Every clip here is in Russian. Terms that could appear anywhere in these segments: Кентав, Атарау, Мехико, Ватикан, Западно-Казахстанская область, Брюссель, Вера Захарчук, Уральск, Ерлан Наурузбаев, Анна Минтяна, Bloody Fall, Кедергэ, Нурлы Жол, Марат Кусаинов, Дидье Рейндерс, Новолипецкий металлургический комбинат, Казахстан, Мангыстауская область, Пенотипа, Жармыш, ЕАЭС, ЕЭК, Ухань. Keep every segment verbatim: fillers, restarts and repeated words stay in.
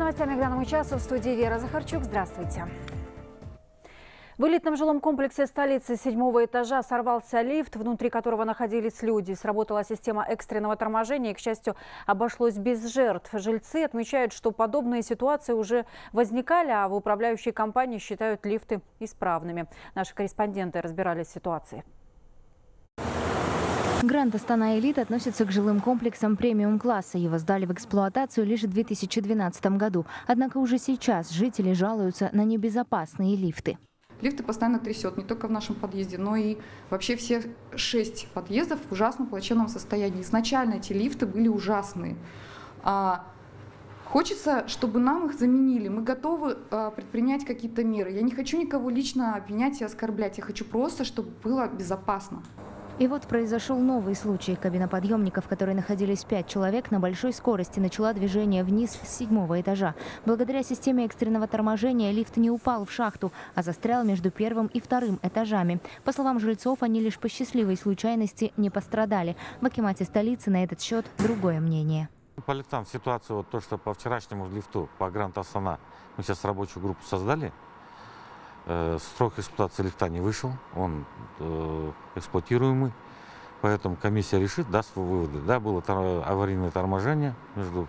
новостями к данному часу в студии Вера Захарчук. Здравствуйте. В элитном жилом комплексе столицы седьмого этажа сорвался лифт, внутри которого находились люди. Сработала система экстренного торможения и, к счастью, обошлось без жертв. Жильцы отмечают, что подобные ситуации уже возникали, а в управляющей компании считают лифты исправными. Наши корреспонденты разбирались в ситуации. Гранд «Астана Элит» относится к жилым комплексам премиум-класса. Его сдали в эксплуатацию лишь в две тысячи двенадцатом году. Однако уже сейчас жители жалуются на небезопасные лифты. Лифты постоянно трясет, не только в нашем подъезде, но и вообще все шесть подъездов в ужасном плачевном состоянии. Изначально эти лифты были ужасные. Хочется, чтобы нам их заменили. Мы готовы предпринять какие-то меры. Я не хочу никого лично обвинять и оскорблять. Я хочу просто, чтобы было безопасно. И вот произошел новый случай. Кабина подъемника, в которой находились пять человек, на большой скорости начала движение вниз с седьмого этажа. Благодаря системе экстренного торможения лифт не упал в шахту, а застрял между первым и вторым этажами. По словам жильцов, они лишь по счастливой случайности не пострадали. В акимате столицы на этот счет другое мнение. По лифтам ситуация, вот то, что по вчерашнему лифту, по Гранд Астана, мы сейчас рабочую группу создали. Срок эксплуатации лифта не вышел, он эксплуатируемый, поэтому комиссия решит, даст выводы. Да, было аварийное торможение между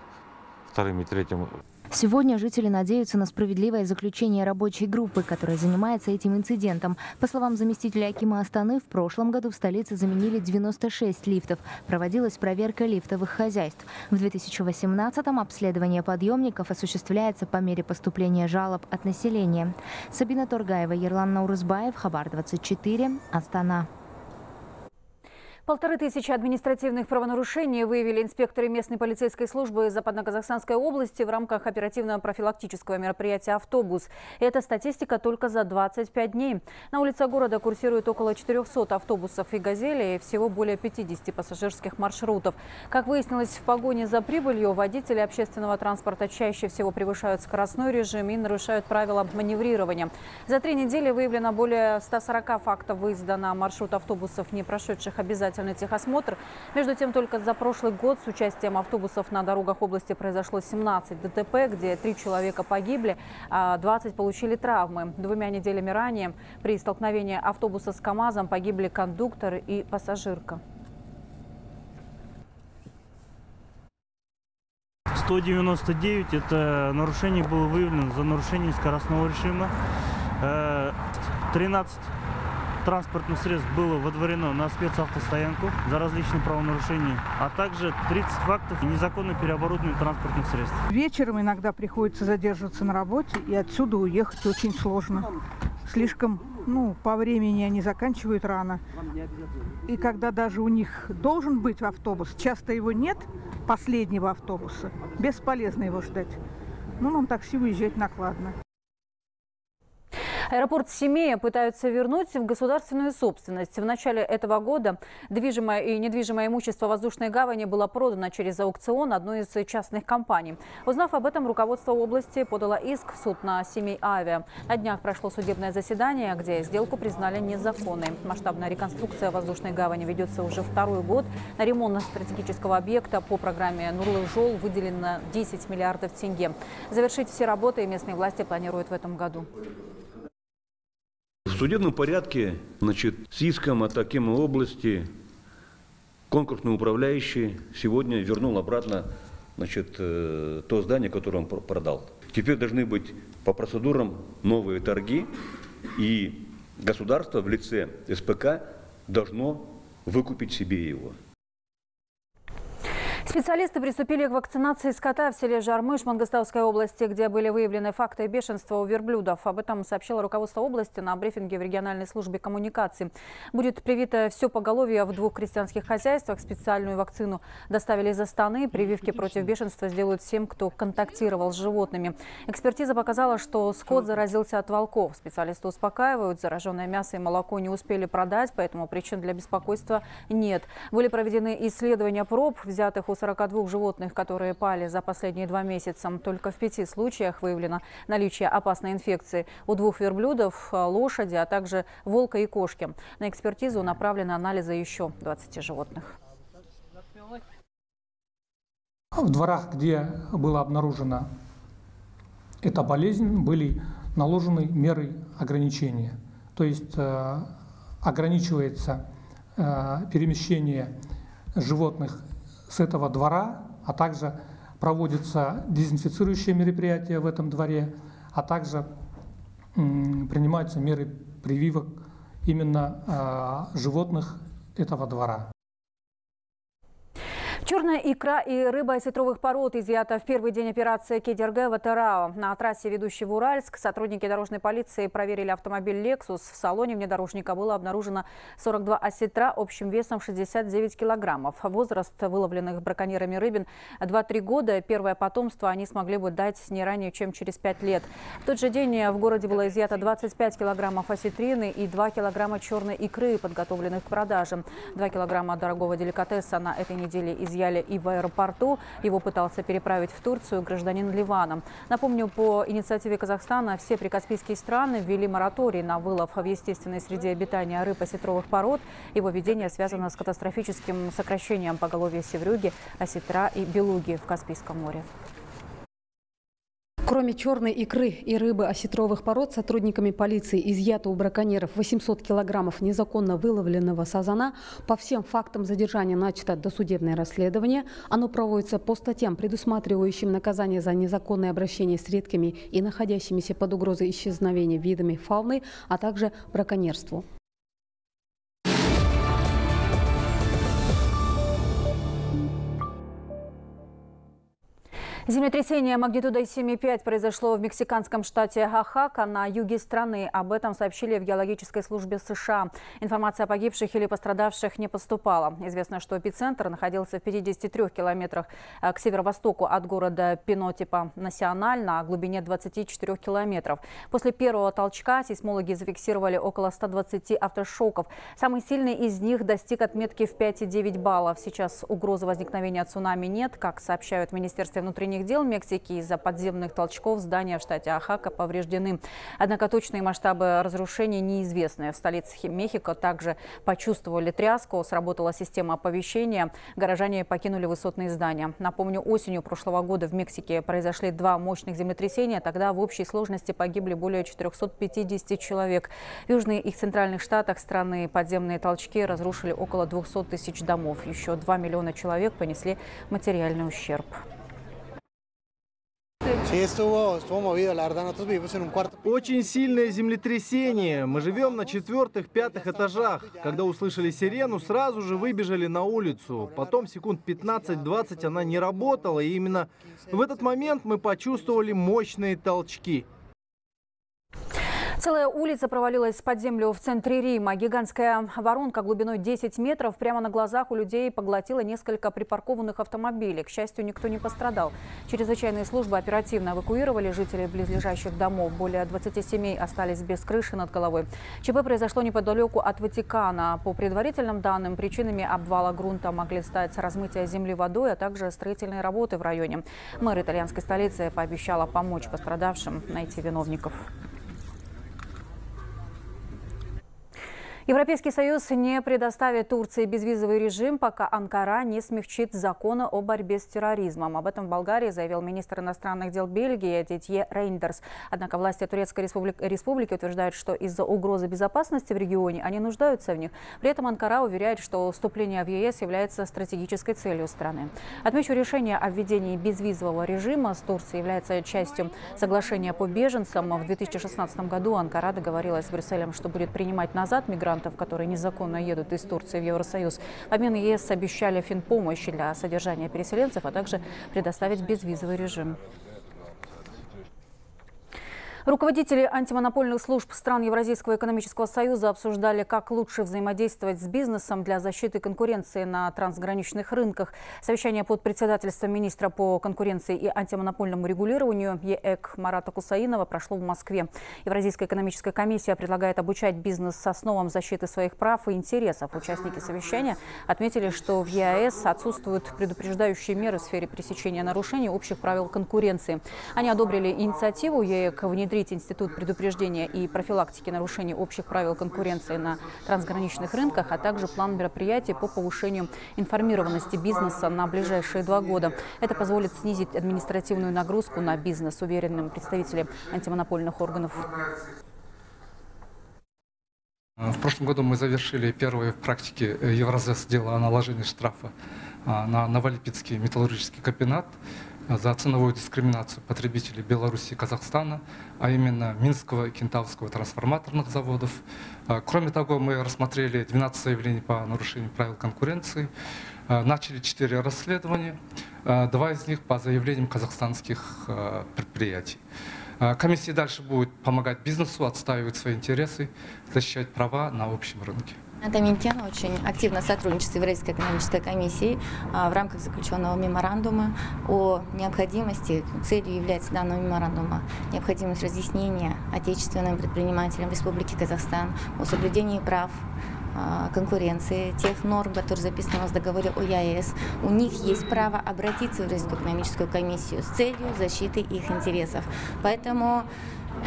вторым и третьим. Сегодня жители надеются на справедливое заключение рабочей группы, которая занимается этим инцидентом. По словам заместителя акима Астаны, в прошлом году в столице заменили девяносто шесть лифтов. Проводилась проверка лифтовых хозяйств. В две тысячи восемнадцатом обследование подъемников осуществляется по мере поступления жалоб от населения. Сабина Торгаева, Ерлан Наурузбаев, Хабар двадцать четыре, Астана. Полторы тысячи административных правонарушений выявили инспекторы местной полицейской службы Западно-Казахстанской области в рамках оперативно-профилактического мероприятия «Автобус». Эта статистика только за двадцать пять дней. На улице города курсирует около четырёхсот автобусов и газелей, и всего более пятидесяти пассажирских маршрутов. Как выяснилось, в погоне за прибылью водители общественного транспорта чаще всего превышают скоростной режим и нарушают правила маневрирования. За три недели выявлено более ста сорока фактов выезда на маршрут автобусов, не прошедших обязательно техосмотр. Между тем, только за прошлый год с участием автобусов на дорогах области произошло семнадцать ДТП, где три человека погибли, а двадцать получили травмы. Двумя неделями ранее при столкновении автобуса с КАМАЗом погибли кондуктор и пассажирка. сто девяносто девять – это нарушение было выявлено за нарушение скоростного режима. тринадцать транспортных средств было водворено на спецавтостоянку за различные правонарушения, а также тридцать фактов незаконно переоборудованных транспортных средств. Вечером иногда приходится задерживаться на работе, и отсюда уехать очень сложно. Слишком, ну, по времени они заканчивают рано. И когда даже у них должен быть автобус, часто его нет, последнего автобуса, бесполезно его ждать. Ну, нам такси уезжать накладно. Аэропорт Семей пытаются вернуть в государственную собственность. В начале этого года движимое и недвижимое имущество воздушной гавани было продано через аукцион одной из частных компаний. Узнав об этом, руководство области подало иск в суд на Семей Авиа. На днях прошло судебное заседание, где сделку признали незаконной. Масштабная реконструкция воздушной гавани ведется уже второй год. На ремонт стратегического объекта по программе «Нурлы Жол» выделено десять миллиардов тенге. Завершить все работы местные власти планируют в этом году. В судебном порядке, значит, с иском от акима области конкурсный управляющий сегодня вернул обратно, значит, то здание, которое он продал. Теперь должны быть по процедурам новые торги, и государство в лице СПК должно выкупить себе его. Специалисты приступили к вакцинации скота в селе Жармыш Мангыстауской области, где были выявлены факты бешенства у верблюдов. Об этом сообщило руководство области на брифинге в региональной службе коммуникации. Будет привито все поголовье в двух крестьянских хозяйствах. Специальную вакцину доставили из Астаны. Прививки против бешенства сделают всем, кто контактировал с животными. Экспертиза показала, что скот заразился от волков. Специалисты успокаивают, зараженное мясо и молоко не успели продать, поэтому причин для беспокойства нет. Были проведены исследования проб, взятых у сорока двух животных, которые пали за последние два месяца. Только в пяти случаях выявлено наличие опасной инфекции у двух верблюдов, лошади, а также волка и кошки. На экспертизу направлены анализы еще двадцати животных. В дворах, где было обнаружено эта болезнь, были наложены меры ограничения. То есть э, ограничивается э, перемещение животных с этого двора, а также проводятся дезинфицирующие мероприятия в этом дворе, а также э, принимаются меры прививок именно э, животных этого двора. Черная икра и рыба из ветровых пород изъята в первый день операции Кедергэ в Атарау. На трассе, ведущей в Уральск, сотрудники дорожной полиции проверили автомобиль Lexus. В салоне внедорожника было обнаружено сорок два осетра общим весом шестьдесят девять килограммов. Возраст выловленных браконьерами рыбин два-три года. Первое потомство они смогли бы дать не ранее, чем через пять лет. В тот же день в городе было изъято двадцать пять килограммов осетрины и два килограмма черной икры, подготовленных к продаже. два килограмма дорогого деликатеса на этой неделе изъято. Изъяли и в аэропорту. Его пытался переправить в Турцию гражданин Ливана. Напомню, по инициативе Казахстана все прикаспийские страны ввели мораторий на вылов в естественной среде обитания рыб осетровых пород. Его введение связано с катастрофическим сокращением поголовья севрюги, осетра и белуги в Каспийском море. Кроме черной икры и рыбы осетровых пород, сотрудниками полиции изъято у браконьеров восемьсот килограммов незаконно выловленного сазана. По всем фактам задержания начато досудебное расследование. Оно проводится по статьям, предусматривающим наказание за незаконное обращение с редкими и находящимися под угрозой исчезновения видами фауны, а также браконьерству. Землетрясение магнитудой семь и пять произошло в мексиканском штате Оахака на юге страны. Об этом сообщили в геологической службе США. Информация о погибших или пострадавших не поступала. Известно, что эпицентр находился в пятидесяти трёх километрах к северо-востоку от города Пенотипа Националь на глубине двадцати четырёх километров. После первого толчка сейсмологи зафиксировали около ста двадцати автошоков. Самый сильный из них достиг отметки в пять и девять баллов. Сейчас угрозы возникновения цунами нет, как сообщают в Министерстве внутренних дел Мексики. Из-за подземных толчков здания в штате Оахака повреждены. Однако точные масштабы разрушений неизвестны. В столице Мехико также почувствовали тряску. Сработала система оповещения. Горожане покинули высотные здания. Напомню, осенью прошлого года в Мексике произошли два мощных землетрясения. Тогда в общей сложности погибли более четырёхсот пятидесяти человек. В южных и центральных штатах страны подземные толчки разрушили около двухсот тысяч домов. Еще два миллиона человек понесли материальный ущерб. Очень сильное землетрясение. Мы живем на четвертых, пятых этажах. Когда услышали сирену, сразу же выбежали на улицу. Потом секунд пятнадцать-двадцать она не работала. И именно в этот момент мы почувствовали мощные толчки. Целая улица провалилась под землю в центре Рима. Гигантская воронка глубиной десять метров прямо на глазах у людей поглотила несколько припаркованных автомобилей. К счастью, никто не пострадал. Чрезвычайные службы оперативно эвакуировали жителей близлежащих домов. Более двадцати семей остались без крыши над головой. ЧП произошло неподалеку от Ватикана. По предварительным данным, причинами обвала грунта могли стать размытие земли водой, а также строительные работы в районе. Мэр итальянской столицы пообещала помочь пострадавшим найти виновников. Европейский союз не предоставит Турции безвизовый режим, пока Анкара не смягчит законы о борьбе с терроризмом. Об этом в Болгарии заявил министр иностранных дел Бельгии Дидье Рейндерс. Однако власти Турецкой республики утверждают, что из-за угрозы безопасности в регионе они нуждаются в них. При этом Анкара уверяет, что вступление в ЕС является стратегической целью страны. Отмечу, решение о введении безвизового режима с Турцией является частью соглашения по беженцам. В две тысячи шестнадцатом году Анкара договорилась с Брюсселем, что будет принимать назад мигрантов, которые незаконно едут из Турции в Евросоюз. В обмен ЕС обещали финпомощь для содержания переселенцев, а также предоставить безвизовый режим. Руководители антимонопольных служб стран Евразийского экономического союза обсуждали, как лучше взаимодействовать с бизнесом для защиты конкуренции на трансграничных рынках. Совещание под председательством министра по конкуренции и антимонопольному регулированию ЕЭК Марата Кусаинова прошло в Москве. Евразийская экономическая комиссия предлагает обучать бизнес основам защиты своих прав и интересов. Участники совещания отметили, что в ЕАЭС отсутствуют предупреждающие меры в сфере пресечения нарушений общих правил конкуренции. Они одобрили инициативу ЕЭК внедрить внедрить институт предупреждения и профилактики нарушений общих правил конкуренции на трансграничных рынках, а также план мероприятий по повышению информированности бизнеса на ближайшие два года. Это позволит снизить административную нагрузку на бизнес, уверены представители антимонопольных органов. В прошлом году мы завершили первые в практике Евразийского дела о наложении штрафа на Новолипецкий металлургический комбинат за ценовую дискриминацию потребителей Беларуси и Казахстана, а именно Минского и Кентавского трансформаторных заводов. Кроме того, мы рассмотрели двенадцать заявлений по нарушению правил конкуренции, начали четыре расследования, два из них по заявлениям казахстанских предприятий. Комиссия дальше будет помогать бизнесу отстаивать свои интересы, защищать права на общем рынке. Анна Минтяна очень активно сотрудничает с Европейской экономической комиссией в рамках заключенного меморандума о необходимости, целью является данного меморандума, необходимость разъяснения отечественным предпринимателям Республики Казахстан о соблюдении прав конкуренции, тех норм, которые записаны у нас в договоре о ЕАЭС. У них есть право обратиться в Европейскую экономическую комиссию с целью защиты их интересов. Поэтому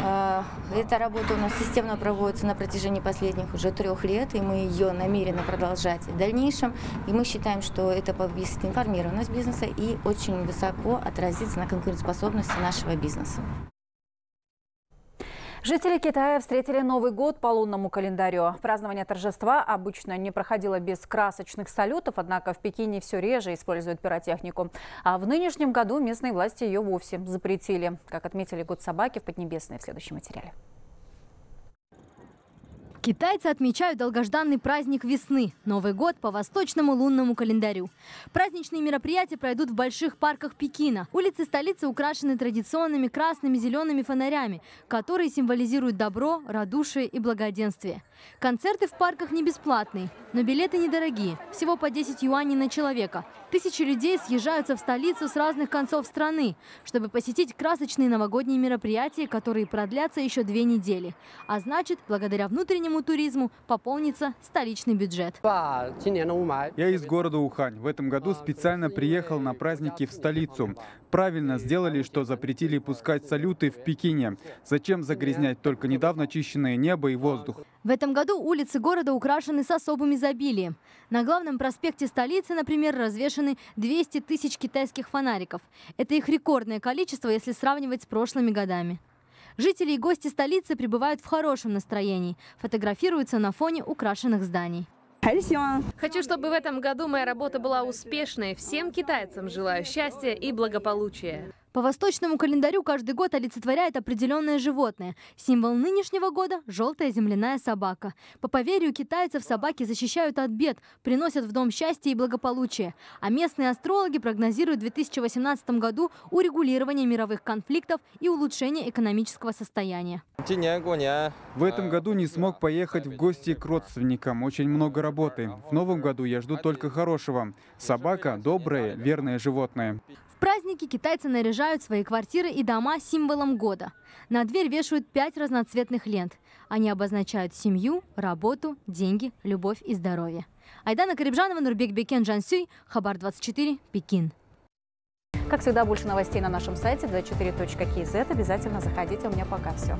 э, эта работа у нас системно проводится на протяжении последних уже трех лет, и мы ее намерены продолжать в дальнейшем. И мы считаем, что это повысит информированность бизнеса и очень высоко отразится на конкурентоспособности нашего бизнеса. Жители Китая встретили Новый год по лунному календарю. Празднование торжества обычно не проходило без красочных салютов, однако в Пекине все реже используют пиротехнику. А в нынешнем году местные власти ее вовсе запретили. Как отметили год собаки в Поднебесной в следующем материале. Китайцы отмечают долгожданный праздник весны – Новый год по восточному лунному календарю. Праздничные мероприятия пройдут в больших парках Пекина. Улицы столицы украшены традиционными красными, зелеными фонарями, которые символизируют добро, радушие и благоденствие. Концерты в парках не бесплатные, но билеты недорогие – всего по десять юаней на человека. Тысячи людей съезжаются в столицу с разных концов страны, чтобы посетить красочные новогодние мероприятия, которые продлятся еще две недели. А значит, благодаря внутреннему туризму пополнится столичный бюджет. Я из города Ухань. В этом году специально приехал на праздники в столицу. Правильно сделали, что запретили пускать салюты в Пекине. Зачем загрязнять только недавно очищенное небо и воздух? В этом году улицы города украшены с особым изобилием. На главном проспекте столицы, например, развешаны двести тысяч китайских фонариков. Это их рекордное количество, если сравнивать с прошлыми годами. Жители и гости столицы пребывают в хорошем настроении, фотографируются на фоне украшенных зданий. Хочу, чтобы в этом году моя работа была успешной. Всем китайцам желаю счастья и благополучия. По восточному календарю каждый год олицетворяет определенное животное. Символ нынешнего года – желтая земляная собака. По поверью китайцев, собаки защищают от бед, приносят в дом счастье и благополучие. А местные астрологи прогнозируют в две тысячи восемнадцатом году урегулирование мировых конфликтов и улучшение экономического состояния. В этом году не смог поехать в гости к родственникам. Очень много работы. В новом году я жду только хорошего. Собака – доброе, верное животное. В праздники китайцы наряжают свои квартиры и дома символом года. На дверь вешают пять разноцветных лент. Они обозначают семью, работу, деньги, любовь и здоровье. Айдана Карибжанова, Нурбек Бекен, Джансюй, Хабар двадцать четыре, Пекин. Как всегда, больше новостей на нашем сайте двадцать четыре точка кз. Обязательно заходите. У меня пока все.